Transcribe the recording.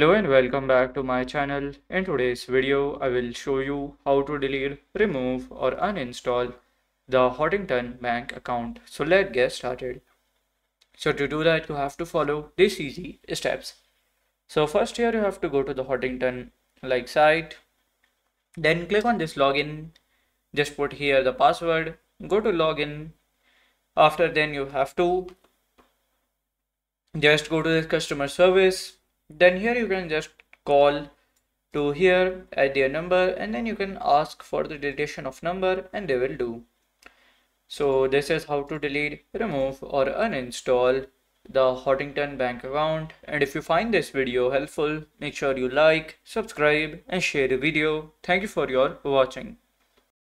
Hello and welcome back to my channel. In today's video, I will show you how to delete, remove or uninstall the Huntington Bank account. So let's get started. So to do that, you have to follow these easy steps. So first here you have to go to the Huntington site. Then click on this login. Just put here the password. Go to login. After then you have to just go to this customer service. Then here you can just call to here at their number and then you can ask for the deletion of number and they will do. So this is how to delete, remove or uninstall the Huntington Bank account. And if you find this video helpful, make sure you like, subscribe and share the video. Thank you for your watching.